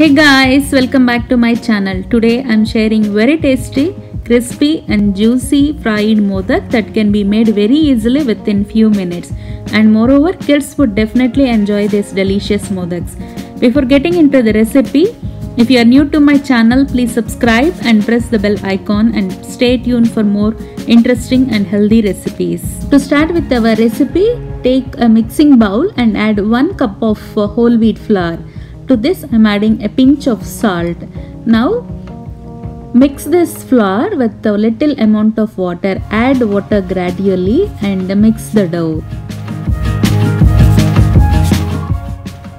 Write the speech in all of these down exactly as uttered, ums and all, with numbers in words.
Hey guys, welcome back to my channel. Today I'm sharing very tasty, crispy and juicy fried modak that can be made very easily within few minutes. And moreover, kids would definitely enjoy these delicious modaks. Before getting into the recipe, if you are new to my channel, please subscribe and press the bell icon and stay tuned for more interesting and healthy recipes. To start with our recipe, take a mixing bowl and add one cup of whole wheat flour. To this I am adding a pinch of salt. Now mix this flour with a little amount of water. Add water gradually and mix the dough.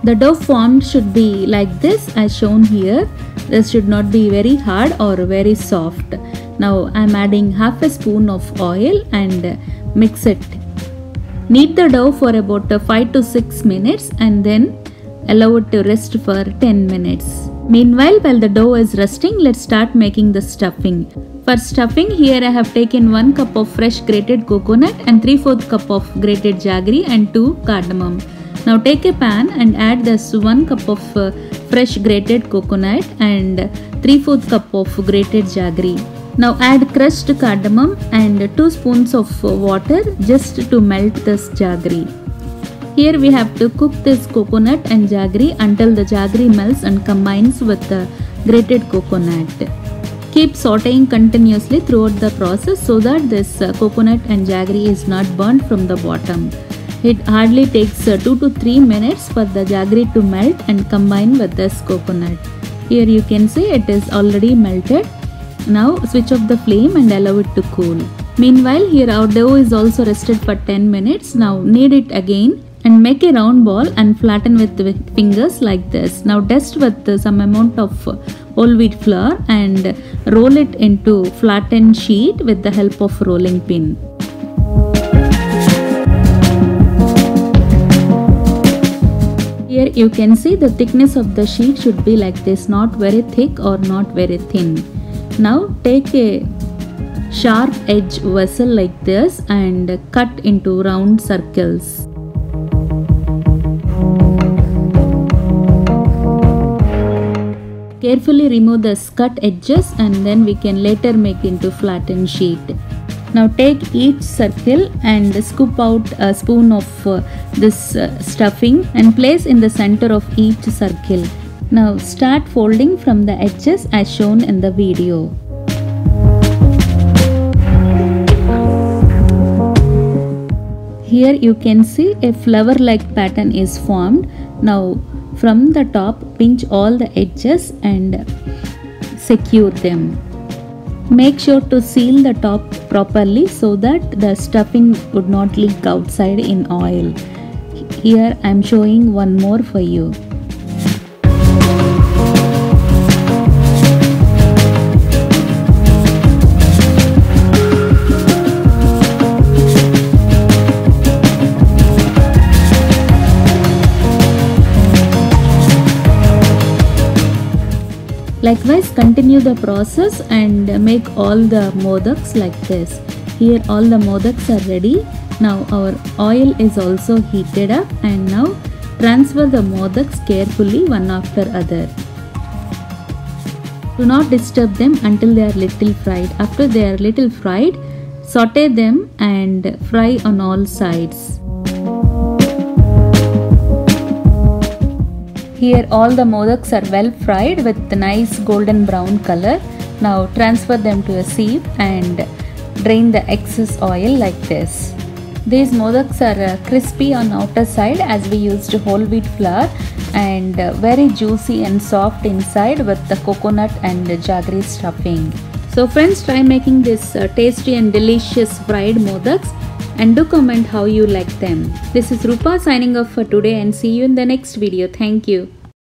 The dough formed should be like this as shown here. This should not be very hard or very soft. Now I am adding half a spoon of oil and mix it. Knead the dough for about five to six minutes and then allow it to rest for ten minutes. Meanwhile, while the dough is resting, let's start making the stuffing. For stuffing, here I have taken one cup of fresh grated coconut and three fourths cup of grated jaggery and two cardamom. Now take a pan and add this one cup of fresh grated coconut and three fourths cup of grated jaggery. Now add crushed cardamom and two spoons of water just to melt this jaggery. Here we have to cook this coconut and jaggery until the jaggery melts and combines with the grated coconut. Keep sauteing continuously throughout the process so that this coconut and jaggery is not burnt from the bottom. It hardly takes two to three minutes for the jaggery to melt and combine with this coconut. Here you can see it is already melted. Now switch off the flame and allow it to cool. Meanwhile, here our dough is also rested for ten minutes. Now knead it again and make a round ball and flatten with, with fingers like this. Now dust with some amount of whole wheat flour and roll it into flattened sheet with the help of rolling pin. Here you can see the thickness of the sheet should be like this, not very thick or not very thin. Now take a sharp edge vessel like this and cut into round circles. Carefully remove the cut edges and then we can later make into flattened sheet. Now take each circle and scoop out a spoon of uh, this uh, stuffing and place in the center of each circle. Now start folding from the edges as shown in the video. Here you can see a flower-like pattern is formed. Now from the top, pinch all the edges and secure them. Make sure to seal the top properly so that the stuffing would not leak outside in oil. Here I am showing one more for you. Likewise, continue the process and make all the modaks like this. Here all the modaks are ready. Now our oil is also heated up and now transfer the modaks carefully one after other. Do not disturb them until they are little fried. After they are little fried, saute them and fry on all sides. Here all the modaks are well fried with the nice golden brown color. Now transfer them to a sieve and drain the excess oil like this. These modaks are crispy on outer side as we used whole wheat flour and very juicy and soft inside with the coconut and jaggery stuffing. So friends, try making this tasty and delicious fried modaks and do comment how you like them. This is Rupa signing off for today and see you in the next video. Thank you.